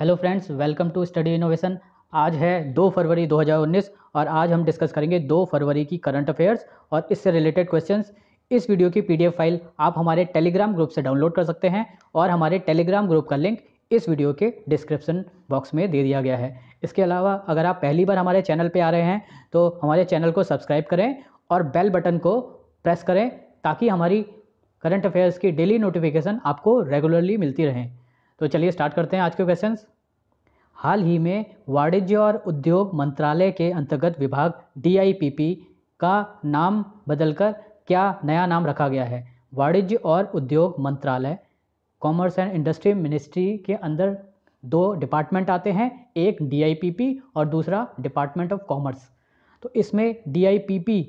Hello friends, welcome to study innovation. आज है 2 फरवरी 2019 और आज हम डिस्कस करेंगे 2 फरवरी की करंट अफेयर्स और इससे रिलेटेड क्वेश्चंस। इस वीडियो की पीडीएफ फाइल आप हमारे टेलीग्राम ग्रुप से डाउनलोड कर सकते हैं और हमारे टेलीग्राम ग्रुप का लिंक इस वीडियो के डिस्क्रिप्शन बॉक्स में दे दिया गया है। इसके अलावा अगर आप पहली बार हमारे चैनल पर आ रहे हैं तो हमारे चैनल को सब्सक्राइब करें और बेल बटन को प्रेस करें ताकि हमारी करंट अफेयर्स की डेली नोटिफिकेशन आपको रेगुलरली मिलती रहें। तो चलिए स्टार्ट करते हैं आज के क्वेश्चंस। हाल ही में वाणिज्य और उद्योग मंत्रालय के अंतर्गत विभाग DIPP का नाम बदलकर क्या नया नाम रखा गया है? वाणिज्य और उद्योग मंत्रालय, कॉमर्स एंड इंडस्ट्री मिनिस्ट्री के अंदर 2 डिपार्टमेंट आते हैं, एक DIPP और दूसरा डिपार्टमेंट ऑफ कॉमर्स। तो इसमें DIPP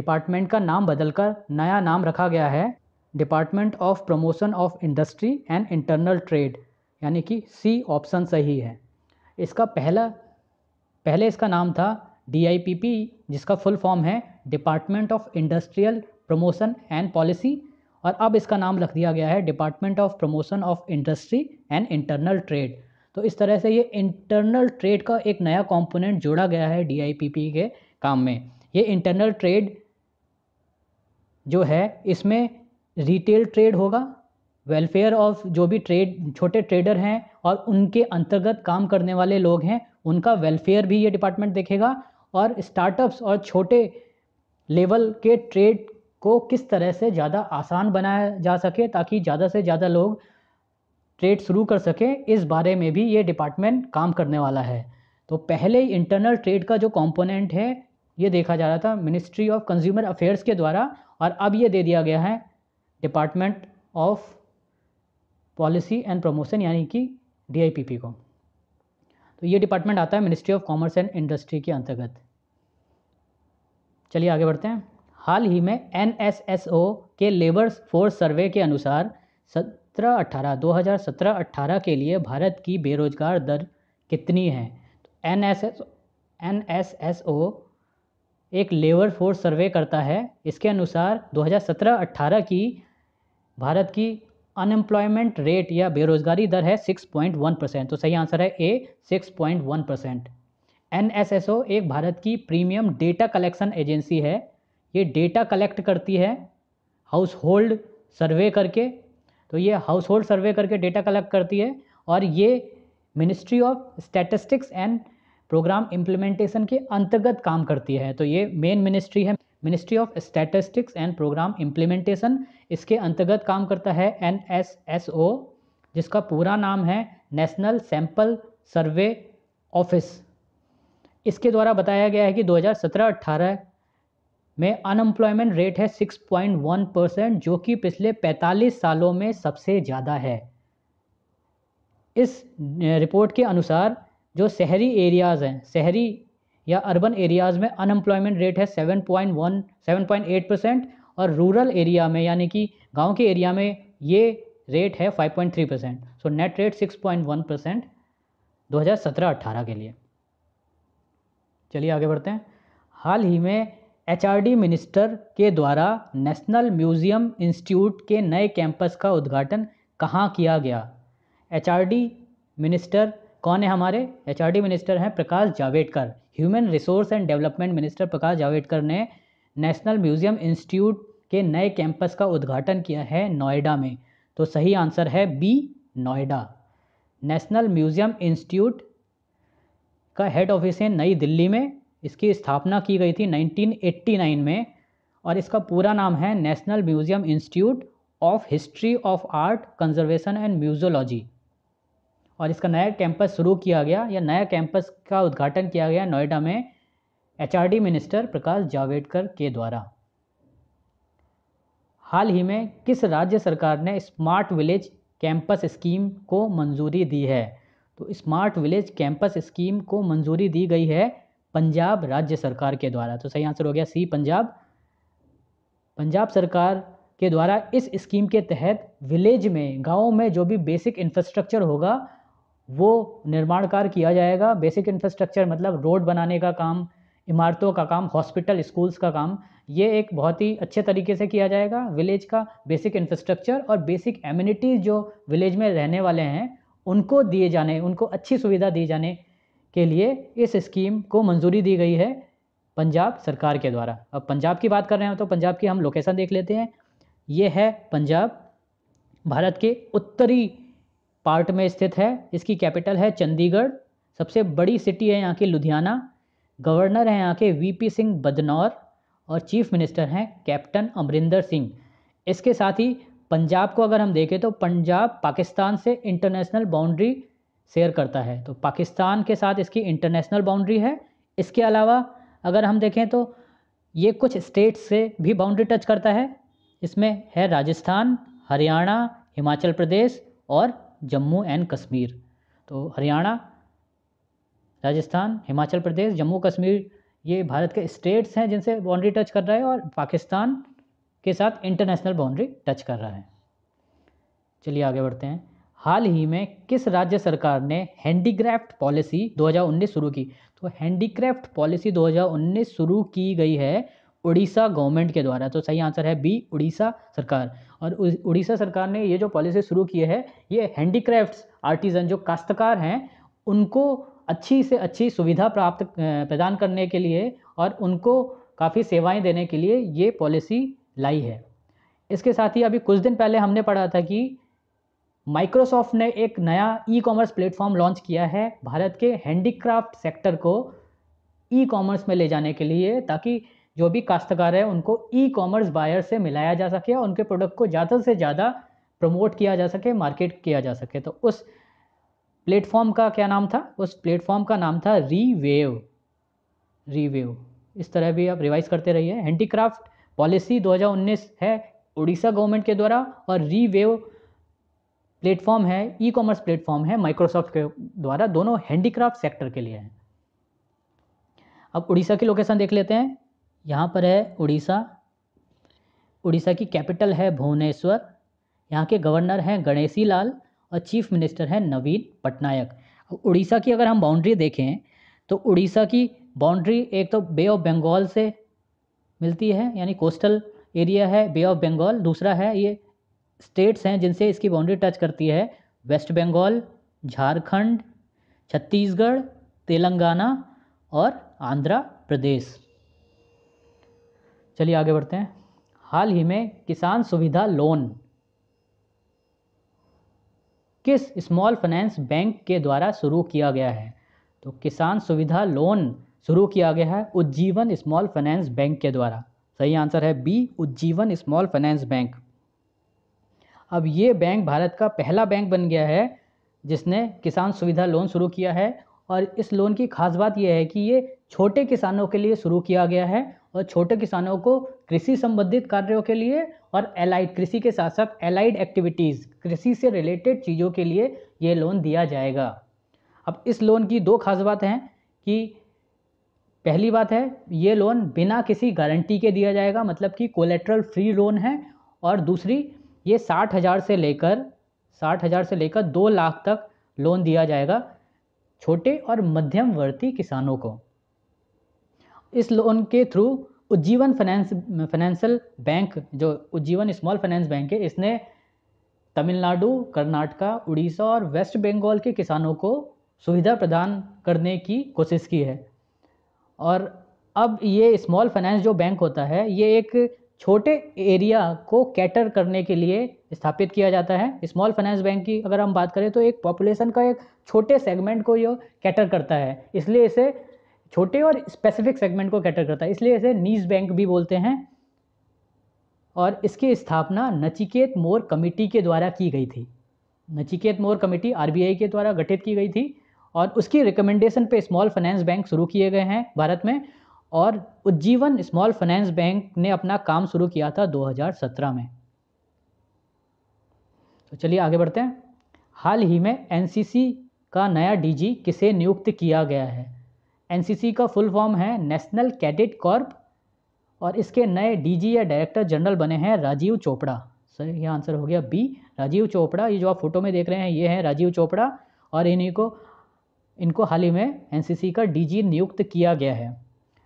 डिपार्टमेंट का नाम बदलकर नया नाम रखा गया है department of promotion of industry and internal trade, यानी कि सी ऑप्शन सही है। इसका पहले इसका नाम था DIPP, जिसका फुल फॉर्म है department of industrial promotion and policy, और अब इसका नाम रख दिया गया है department of promotion of industry and internal trade. तो इस तरह से ये इंटरनल ट्रेड का एक नया कॉम्पोनेंट जोड़ा गया है DIPP के काम में। ये इंटरनल ट्रेड जो है इसमें रिटेल ट्रेड होगा, वेलफेयर ऑफ जो भी ट्रेड छोटे ट्रेडर हैं और उनके अंतर्गत काम करने वाले लोग हैं उनका वेलफेयर भी ये डिपार्टमेंट देखेगा, और स्टार्टअप्स और छोटे लेवल के ट्रेड को किस तरह से ज़्यादा आसान बनाया जा सके ताकि ज़्यादा से ज़्यादा लोग ट्रेड शुरू कर सकें, इस बारे में भी ये डिपार्टमेंट काम करने वाला है। तो पहले इंटरनल ट्रेड का जो कॉम्पोनेंट है ये देखा जा रहा था मिनिस्ट्री ऑफ कंज्यूमर अफेयर्स के द्वारा, और अब ये दे दिया गया है department of policy and promotion, यानी कि DIPP को। तो ये डिपार्टमेंट आता है ministry of commerce and industry के अंतर्गत। चलिए आगे बढ़ते हैं। हाल ही में NSSO के लेबर फोर्स सर्वे के अनुसार 2017-18 के लिए भारत की बेरोजगार दर कितनी है? NSSO एक लेबर फोर्स सर्वे करता है, इसके अनुसार 2017-18 की भारत की अनएम्प्लॉयमेंट रेट या बेरोजगारी दर है 6.1%। तो सही आंसर है ए 6.1%। NSSO एक भारत की प्रीमियम डेटा कलेक्शन एजेंसी है, ये डेटा कलेक्ट करती है हाउस होल्ड सर्वे करके। तो ये हाउस होल्ड सर्वे करके डेटा कलेक्ट करती है और ये ministry of statistics and programme implementation के अंतर्गत काम करती है। तो ये मेन मिनिस्ट्री है, ministry of statistics and programme implementation, इसके अंतर्गत काम करता है NSSO, जिसका पूरा नाम है नेशनल सैंपल सर्वे ऑफिस। इसके द्वारा बताया गया है कि 2017-18 में अनएम्प्लॉयमेंट रेट है 6.1%, जो कि पिछले 45 सालों में सबसे ज़्यादा है। इस रिपोर्ट के अनुसार जो शहरी एरियाज़ हैं, शहरी या अर्बन एरियाज़ में अनएम्प्लॉयमेंट रेट है 7.8% और रूरल एरिया में यानी कि गांव के एरिया में ये रेट है 5.3%। सो नेट रेट 6.1% 2017-18 के लिए। चलिए आगे बढ़ते हैं। हाल ही में HRD मिनिस्टर के द्वारा नेशनल म्यूज़ियम इंस्टीट्यूट के नए कैंपस का उद्घाटन कहाँ किया गया? HRD मिनिस्टर कौन है हमारे? HRD मिनिस्टर हैं Prakash Javadekar. Human resource and development minister Prakash Javadekar ने नेशनल म्यूज़ियम इंस्टीट्यूट के नए कैंपस का उद्घाटन किया है नोएडा में। तो सही आंसर है B Noida. National museum institute का हेड ऑफिस है नई दिल्ली में, इसकी स्थापना की गई थी 1989 में और इसका पूरा नाम है national museum institute of history of art conservation and museology, और इसका नया कैंपस शुरू किया गया या नया कैंपस का उद्घाटन किया गया नोएडा में HRD मिनिस्टर प्रकाश जावेडकर के द्वारा। हाल ही में किस राज्य सरकार ने स्मार्ट विलेज कैंपस स्कीम को मंजूरी दी है? तो स्मार्ट विलेज कैंपस स्कीम को मंजूरी दी गई है पंजाब राज्य सरकार के द्वारा। तो सही आंसर हो गया सी पंजाब। पंजाब सरकार के द्वारा इस स्कीम के तहत विलेज में, गाँव में जो भी बेसिक इंफ्रास्ट्रक्चर होगा वो निर्माण कार्य किया जाएगा। बेसिक इंफ्रास्ट्रक्चर मतलब रोड बनाने का काम, इमारतों का काम, हॉस्पिटल, स्कूल्स का काम, ये एक बहुत ही अच्छे तरीके से किया जाएगा। विलेज का बेसिक इंफ्रास्ट्रक्चर और बेसिक एम्यूनिटीज़ जो विलेज में रहने वाले हैं उनको दिए जाने, उनको अच्छी सुविधा दी जाने के लिए इस स्कीम को मंजूरी दी गई है पंजाब सरकार के द्वारा। अब पंजाब की बात कर रहे हैं तो पंजाब की हम लोकेशन देख लेते हैं। ये है पंजाब, भारत के उत्तरी पार्ट में स्थित है। इसकी कैपिटल है चंडीगढ़, सबसे बड़ी सिटी है यहाँ की लुधियाना। गवर्नर हैं यहाँ के वीपी सिंह बदनौर और चीफ मिनिस्टर हैं कैप्टन अमरिंदर सिंह। इसके साथ ही पंजाब को अगर हम देखें तो पंजाब पाकिस्तान से इंटरनेशनल बाउंड्री शेयर करता है, तो पाकिस्तान के साथ इसकी इंटरनेशनल बाउंड्री है। इसके अलावा अगर हम देखें तो ये कुछ स्टेट्स से भी बाउंड्री टच करता है। इसमें है राजस्थान, हरियाणा, हिमाचल प्रदेश और जम्मू एंड कश्मीर। तो हरियाणा, राजस्थान, हिमाचल प्रदेश, जम्मू कश्मीर ये भारत के स्टेट्स हैं जिनसे बाउंड्री टच कर रहा है और पाकिस्तान के साथ इंटरनेशनल बाउंड्री टच कर रहा है। चलिए आगे बढ़ते हैं। हाल ही में किस राज्य सरकार ने हैंडीक्राफ्ट पॉलिसी 2019 शुरू की? तो हैंडीक्राफ्ट पॉलिसी 2019 शुरू की गई है उड़ीसा गवर्नमेंट के द्वारा। तो सही आंसर है बी, उड़ीसा सरकार। और उड़ीसा सरकार ने ये जो पॉलिसी शुरू की है ये हैंडीक्राफ्ट्स आर्टिजन जो काश्तकार हैं उनको अच्छी से अच्छी सुविधा प्राप्त प्रदान करने के लिए और उनको काफ़ी सेवाएँ देने के लिए ये पॉलिसी लाई है। इसके साथ ही अभी कुछ दिन पहले हमने पढ़ा था कि माइक्रोसॉफ्ट ने एक नया ई-कॉमर्स प्लेटफॉर्म लॉन्च किया है भारत के हैंडीक्राफ्ट सेक्टर को ई-कॉमर्स में ले जाने के लिए, ताकि जो भी काश्तकार है उनको ई-कॉमर्स बायर से मिलाया जा सके और उनके प्रोडक्ट को ज़्यादा से ज़्यादा प्रमोट किया जा सके, मार्केट किया जा सके। तो उस प्लेटफॉर्म का क्या नाम था? उस प्लेटफॉर्म का नाम था रीवेव। रीवेव, इस तरह भी आप रिवाइज करते रहिए। हैंडीक्राफ्ट पॉलिसी 2019 है उड़ीसा गवर्नमेंट के द्वारा और रीवेव प्लेटफॉर्म है, ई कॉमर्स प्लेटफॉर्म है माइक्रोसॉफ्ट के द्वारा। दोनों हैंडीक्राफ्ट सेक्टर के लिए हैं। अब उड़ीसा की लोकेशन देख लेते हैं। यहाँ पर है उड़ीसा। उड़ीसा की कैपिटल है भुवनेश्वर। यहाँ के गवर्नर हैं गणेशी लाल और चीफ मिनिस्टर हैं नवीन पटनायक। अब उड़ीसा की अगर हम बाउंड्री देखें तो उड़ीसा की बाउंड्री एक तो बे ऑफ बंगाल से मिलती है, यानी कोस्टल एरिया है बे ऑफ बंगाल। दूसरा है ये स्टेट्स हैं जिनसे इसकी बाउंड्री टच करती है, वेस्ट बंगाल, झारखंड, छत्तीसगढ़, तेलंगाना और आंध्र प्रदेश। चलिए आगे बढ़ते हैं। हाल ही में किसान सुविधा लोन किस स्मॉल फाइनेंस बैंक के द्वारा शुरू किया गया है? तो किसान सुविधा लोन शुरू किया गया है उज्जीवन स्मॉल फाइनेंस बैंक के द्वारा। सही आंसर है B, Ujjivan small finance bank. अब ये बैंक भारत का पहला बैंक बन गया है जिसने किसान सुविधा लोन शुरू किया है और इस लोन की खास बात यह है कि ये छोटे किसानों के लिए शुरू किया गया है और छोटे किसानों को कृषि संबंधित कार्यों के लिए और एलाइड, कृषि के साथ साथ एलाइड एक्टिविटीज़, कृषि से रिलेटेड चीज़ों के लिए ये लोन दिया जाएगा। अब इस लोन की दो खास बात हैं कि पहली बात है ये लोन बिना किसी गारंटी के दिया जाएगा, मतलब कि कोलेट्रल फ्री लोन है। और दूसरी, ये 60,000 से लेकर 2 लाख तक लोन दिया जाएगा छोटे और मध्यम वर्ती किसानों को। इस लोन के थ्रू उज्जीवन फाइनेंशियल बैंक, जो उज्जीवन स्मॉल फाइनेंस बैंक है, इसने तमिलनाडु, कर्नाटका, उड़ीसा और वेस्ट बंगाल के किसानों को सुविधा प्रदान करने की कोशिश की है। और अब ये स्मॉल फाइनेंस जो बैंक होता है ये एक छोटे एरिया को कैटर करने के लिए स्थापित किया जाता है। स्मॉल फाइनेंस बैंक की अगर हम बात करें तो एक पॉपुलेशन का एक छोटे सेगमेंट को ये कैटर करता है, इसलिए इसे छोटे और स्पेसिफिक सेगमेंट को कैटर करता है, इसलिए इसे नीश बैंक भी बोलते हैं। और इसकी स्थापना नचिकेत मोर कमेटी के द्वारा की गई थी। नचिकेत मोर कमेटी RBI के द्वारा गठित की गई थी और उसकी रिकमेंडेशन पे स्मॉल फाइनेंस बैंक शुरू किए गए हैं भारत में। और उज्जीवन स्मॉल फाइनेंस बैंक ने अपना काम शुरू किया था 2017 में। तो चलिए आगे बढ़ते हैं। हाल ही में NCC का नया DG किसे नियुक्त किया गया है? NCC का फुल फॉर्म है नेशनल कैडेट कॉर्प और इसके नए DG या डायरेक्टर जनरल बने हैं राजीव चोपड़ा। सर यह आंसर हो गया बी, राजीव चोपड़ा। ये जो आप फोटो में देख रहे हैं ये है राजीव चोपड़ा और इनको हाल ही में NCC का DG नियुक्त किया गया है।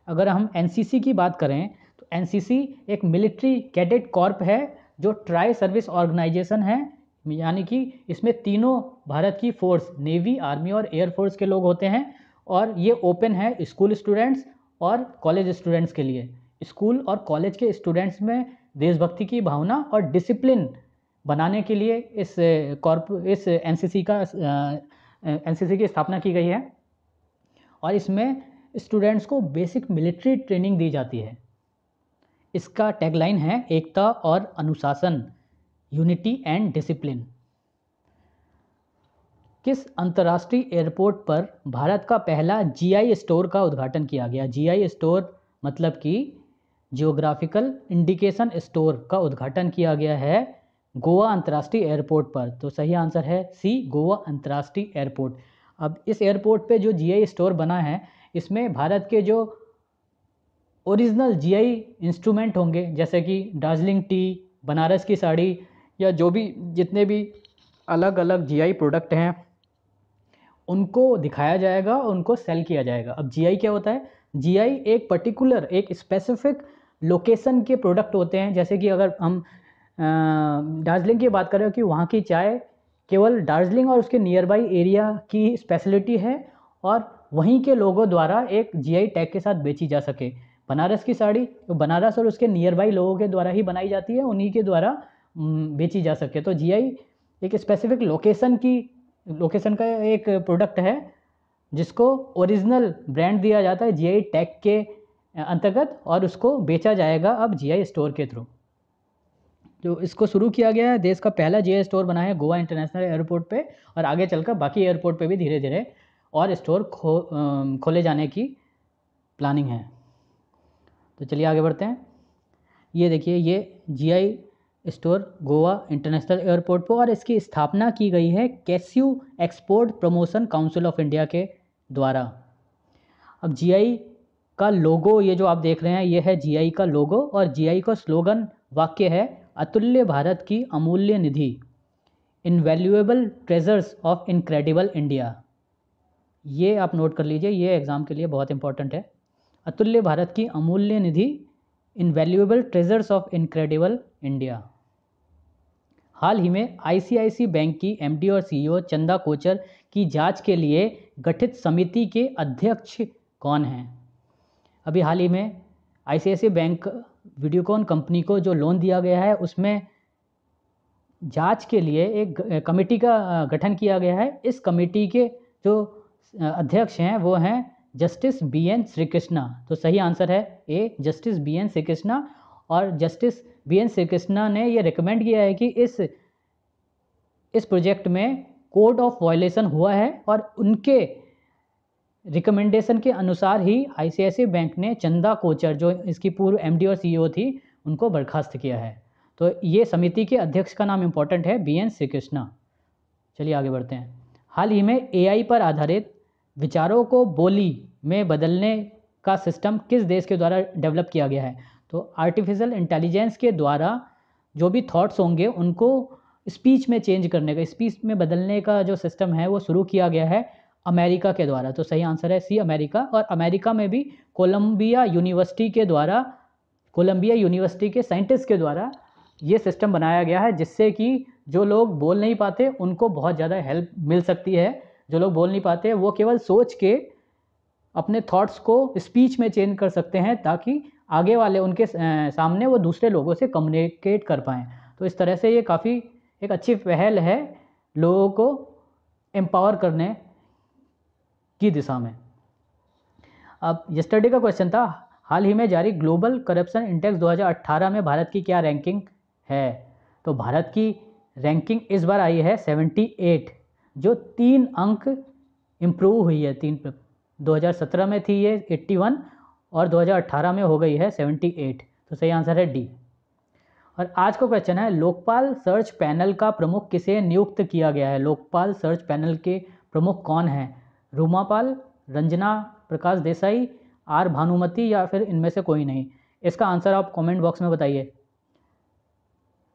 अगर हम NCC की बात करें तो NCC एक मिलिट्री कैडेट कॉर्प है जो ट्राई सर्विस ऑर्गेनाइजेशन है। यानी कि इसमें तीनों भारत की फोर्स नेवी, आर्मी और एयरफोर्स के लोग होते हैं और ये ओपन है स्कूल स्टूडेंट्स और कॉलेज स्टूडेंट्स के लिए। स्कूल और कॉलेज के स्टूडेंट्स में देशभक्ति की भावना और डिसिप्लिन बनाने के लिए इस एनसीसी की स्थापना की गई है और इसमें स्टूडेंट्स को बेसिक मिलिट्री ट्रेनिंग दी जाती है। इसका टैगलाइन है एकता और अनुशासन, यूनिटी एंड डिसिप्लिन। किस अंतर्राष्ट्रीय एयरपोर्ट पर भारत का पहला जीआई स्टोर का उद्घाटन किया गया? जीआई स्टोर मतलब कि जियोग्राफिकल इंडिकेशन स्टोर का उद्घाटन किया गया है गोवा अंतर्राष्ट्रीय एयरपोर्ट पर। तो सही आंसर है सी, गोवा अंतर्राष्ट्रीय एयरपोर्ट। अब इस एयरपोर्ट पे जो जीआई स्टोर बना है इसमें भारत के जो ओरिजिनल जीआई इंस्ट्रूमेंट होंगे जैसे कि दार्जिलिंग टी, बनारस की साड़ी या जो भी जितने भी अलग अलग जीआई प्रोडक्ट हैं उनको दिखाया जाएगा और उनको सेल किया जाएगा। अब जीआई क्या होता है? जीआई एक पर्टिकुलर एक स्पेसिफिक लोकेशन के प्रोडक्ट होते हैं। जैसे कि अगर हम दार्जिलिंग की बात करें कि वहाँ की चाय केवल दार्जिलिंग और उसके नियर बाई एरिया की स्पेशलिटी है और वहीं के लोगों द्वारा एक जीआई टैग के साथ बेची जा सके। बनारस की साड़ी तो बनारस और उसके नियर बाई लोगों के द्वारा ही बनाई जाती है, उन्हीं के द्वारा बेची जा सके। तो जीआई एक स्पेसिफिक लोकेशन का एक प्रोडक्ट है जिसको ओरिजिनल ब्रांड दिया जाता है जीआई टैग के अंतर्गत और उसको बेचा जाएगा अब जीआई स्टोर के थ्रू। तो इसको शुरू किया गया है, देश का पहला जीआई स्टोर बना है गोवा इंटरनेशनल एयरपोर्ट पे और आगे चलकर बाकी एयरपोर्ट पे भी धीरे धीरे और स्टोर खोले जाने की प्लानिंग है। तो चलिए आगे बढ़ते हैं। ये देखिए, ये GI store Goa international airport पर और इसकी स्थापना की गई है cashew export promotion council of India के द्वारा। अब जीआई का लोगो ये जो आप देख रहे हैं ये है जीआई का लोगो और जीआई का स्लोगन वाक्य है अतुल्य भारत की अमूल्य निधि, invaluable treasures of incredible India. ये आप नोट कर लीजिए, ये एग्ज़ाम के लिए बहुत इंपॉर्टेंट है। अतुल्य भारत की अमूल्य निधि, invaluable treasures of incredible India. हाल ही में आईसीआईसीआई बैंक की एमडी और सीईओ चंदा कोचर की जांच के लिए गठित समिति के अध्यक्ष कौन हैं? अभी हाल ही में आईसीआईसीआई बैंक वीडियोकॉन कंपनी को जो लोन दिया गया है उसमें जांच के लिए एक कमेटी का गठन किया गया है। इस कमेटी के जो अध्यक्ष हैं वो हैं जस्टिस बीएन श्रीकृष्णा। तो सही आंसर है ए, जस्टिस बीएन श्रीकृष्णा। और जस्टिस बीएन श्रीकृष्णा ने ये रिकमेंड किया है कि इस प्रोजेक्ट में कोड ऑफ वायलेशन हुआ है और उनके रिकमेंडेशन के अनुसार ही आईसीआईसीआई बैंक ने चंदा कोचर जो इसकी पूर्व एमडी और सीईओ थी उनको बर्खास्त किया है। तो ये समिति के अध्यक्ष का नाम इम्पोर्टेंट है, बीएन श्रीकृष्णा। चलिए आगे बढ़ते हैं। हाल ही में एआई पर आधारित विचारों को बोली में बदलने का सिस्टम किस देश के द्वारा डेवलप किया गया है? तो आर्टिफिशियल इंटेलिजेंस के द्वारा जो भी थॉट्स होंगे उनको स्पीच में चेंज करने का, स्पीच में बदलने का जो सिस्टम है वो शुरू किया गया है अमेरिका के द्वारा। तो सही आंसर है सी, अमेरिका। और अमेरिका में भी कोलंबिया यूनिवर्सिटी के साइंटिस्ट के द्वारा ये सिस्टम बनाया गया है जिससे कि जो लोग बोल नहीं पाते उनको बहुत ज़्यादा हेल्प मिल सकती है। जो लोग बोल नहीं पाते वो केवल सोच के अपने थॉट्स को स्पीच में चेंज कर सकते हैं ताकि आगे वाले उनके सामने वो दूसरे लोगों से कम्युनिकेट कर पाएँ। तो इस तरह से ये काफ़ी एक अच्छी पहल है लोगों को एम्पावर करने की दिशा में। अब यस्टरडे का क्वेश्चन था, हाल ही में जारी ग्लोबल करप्शन इंडेक्स 2018 में भारत की क्या रैंकिंग है? तो भारत की रैंकिंग इस बार आई है 78, जो 3 अंक इम्प्रूव हुई है। 2017 में थी ये 81 और 2018 में हो गई है 78। तो सही आंसर है डी। और आज का क्वेश्चन है, लोकपाल सर्च पैनल का प्रमुख किसे नियुक्त किया गया है? लोकपाल सर्च पैनल के प्रमुख कौन हैं? रूमापाल, रंजना प्रकाश देसाई, आर भानुमति या फिर इनमें से कोई नहीं? इसका आंसर आप कमेंट बॉक्स में बताइए।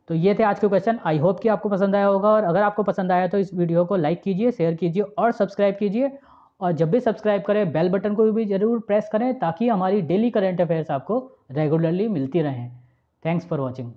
तो ये थे आज के क्वेश्चन। आई होप कि आपको पसंद आया होगा और अगर आपको पसंद आया तो इस वीडियो को लाइक कीजिए, शेयर कीजिए और सब्सक्राइब कीजिए। और जब भी सब्सक्राइब करें बेल बटन को भी ज़रूर प्रेस करें ताकि हमारी डेली करंट अफेयर्स आपको रेगुलरली मिलती रहें। Thanks for watching.